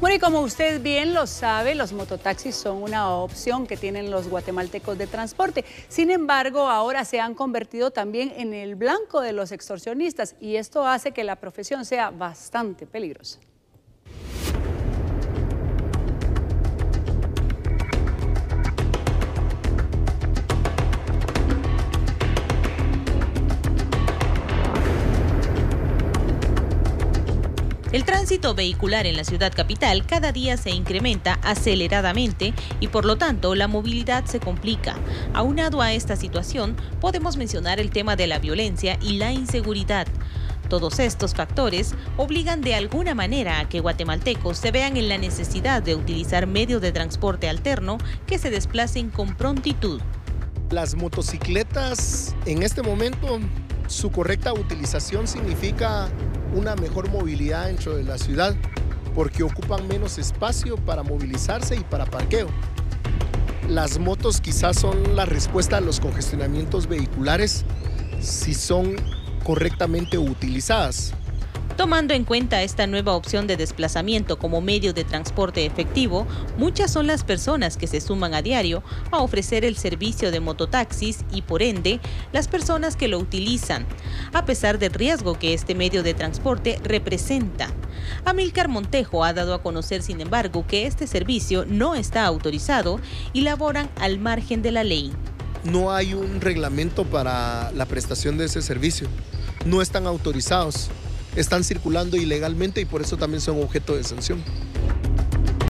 Bueno, y como usted bien lo sabe, los mototaxis son una opción que tienen los guatemaltecos de transporte. Sin embargo, ahora se han convertido también en el blanco de los extorsionistas y esto hace que la profesión sea bastante peligrosa. El tránsito vehicular en la ciudad capital cada día se incrementa aceleradamente y por lo tanto la movilidad se complica. Aunado a esta situación, podemos mencionar el tema de la violencia y la inseguridad. Todos estos factores obligan de alguna manera a que guatemaltecos se vean en la necesidad de utilizar medios de transporte alterno que se desplacen con prontitud. Las motocicletas en este momento, su correcta utilización significa una mejor movilidad dentro de la ciudad porque ocupan menos espacio para movilizarse y para parqueo. Las motos quizás son la respuesta a los congestionamientos vehiculares si son correctamente utilizadas. Tomando en cuenta esta nueva opción de desplazamiento como medio de transporte efectivo, muchas son las personas que se suman a diario a ofrecer el servicio de mototaxis y, por ende, las personas que lo utilizan, a pesar del riesgo que este medio de transporte representa. Amílcar Montejo ha dado a conocer, sin embargo, que este servicio no está autorizado y laboran al margen de la ley. No hay un reglamento para la prestación de ese servicio. No están autorizados. Están circulando ilegalmente y por eso también son objeto de sanción.